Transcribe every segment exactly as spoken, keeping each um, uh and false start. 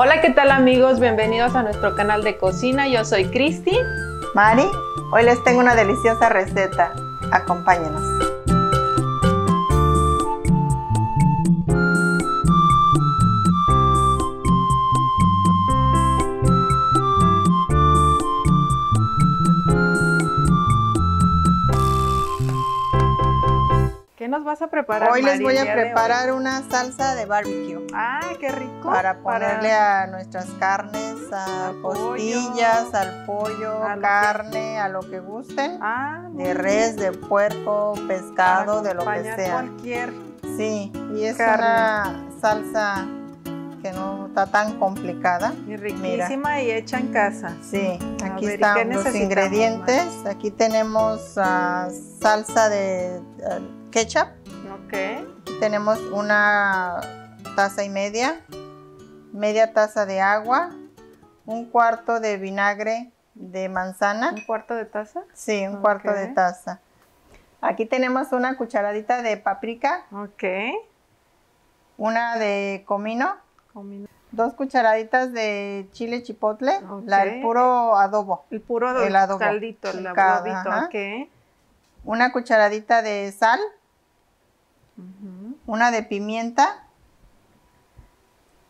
Hola, ¿qué tal amigos? Bienvenidos a nuestro canal de cocina. Yo soy Cristi. Mari, hoy les tengo una deliciosa receta. Acompáñenos. ¿Qué nos vas a preparar, Hoy Mari, les voy a preparar una salsa de barbecue. ¡Ah, qué rico! Para ponerle para... a nuestras carnes, a, a costillas, pollo, al pollo, a carne, que... a lo que gusten. Ah, de res, bien. de puerco, pescado, de lo que sea. cualquier Sí, y es carne. Una salsa que no está tan complicada. Y riquísima. Mira. Y hecha en casa. Sí, aquí ver, están los ingredientes. Más? Aquí tenemos uh, salsa de... Uh, ketchup. Okay. Tenemos una taza y media, media taza de agua, un cuarto de vinagre de manzana. ¿Un cuarto de taza? Sí, un okay. cuarto de taza. Aquí tenemos una cucharadita de paprika. Okay. Una de comino. comino. Dos cucharaditas de chile chipotle. Okay. La, el puro adobo. El puro adobo. El adobo. Caldito, el adobito. Okay. Una cucharadita de sal. Uh-huh. Una de pimienta,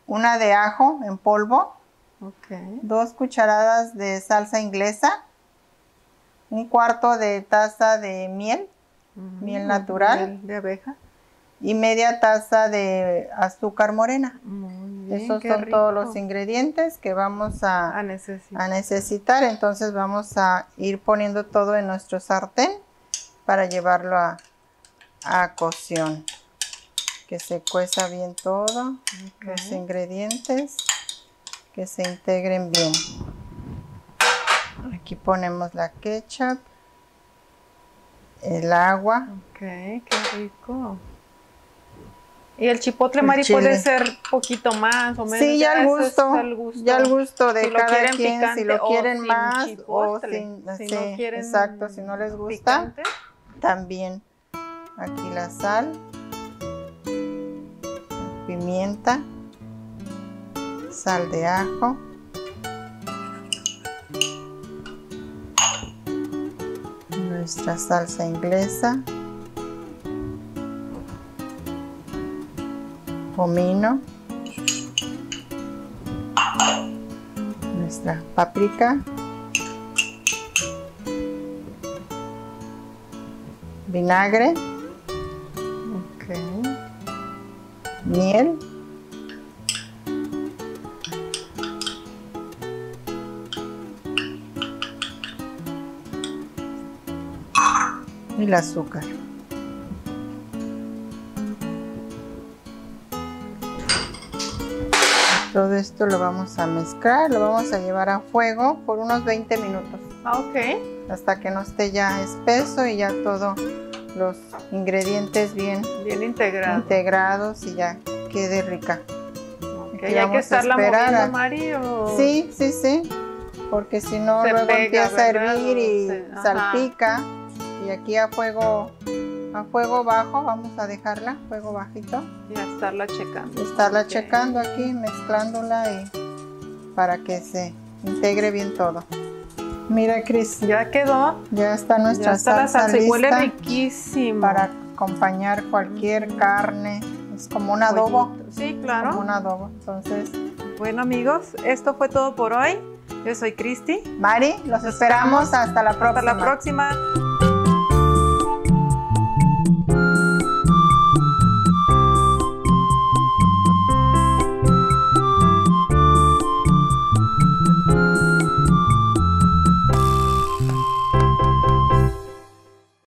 una de ajo en polvo, okay. dos cucharadas de salsa inglesa, un cuarto de taza de miel, uh-huh. miel natural, miel de abeja, y media taza de azúcar morena. Muy bien, Esos son rico. todos los ingredientes que vamos a, a, necesitar. a necesitar. Entonces vamos a ir poniendo todo en nuestro sartén para llevarlo a... a cocción, que se cueza bien todo, okay. los ingredientes que se integren bien. Aquí ponemos la ketchup, el agua. Ok, qué rico. Y el chipotle, el Mari, chile. puede ser poquito más o menos. Sí, ya, ya al gusto, es al gusto, ya al gusto de si cada quien, picante, si lo quieren más chipotle, o sin, si sí, no quieren exacto, si no les gusta, picante. también. Aquí la sal, pimienta, sal de ajo, nuestra salsa inglesa, comino, nuestra paprika, vinagre, miel, y el azúcar. Todo esto lo vamos a mezclar, lo vamos a llevar a fuego por unos veinte minutos. Ah, ok. Hasta que no esté ya espeso y ya todo... los ingredientes bien, bien integrado. integrados y ya quede rica. Okay, ¿Y hay que estarla moviendo, Mari? O... Sí, sí, sí, porque si no luego pega, empieza ¿verdad? a hervir y sí. salpica. Y aquí a fuego, a fuego bajo vamos a dejarla, fuego bajito. Y a estarla checando. Estarla okay. checando aquí, mezclándola y para que se integre bien todo. Mira, Cris, ya quedó. Ya está nuestra ya está salsa, la salsa lista. Huele riquísimo. Para acompañar cualquier carne. Es como un adobo. Buenito. Sí, claro. Como un adobo. Entonces, bueno, amigos, esto fue todo por hoy. Yo soy Cristi. Mari, los esperamos hasta la próxima. Hasta la próxima.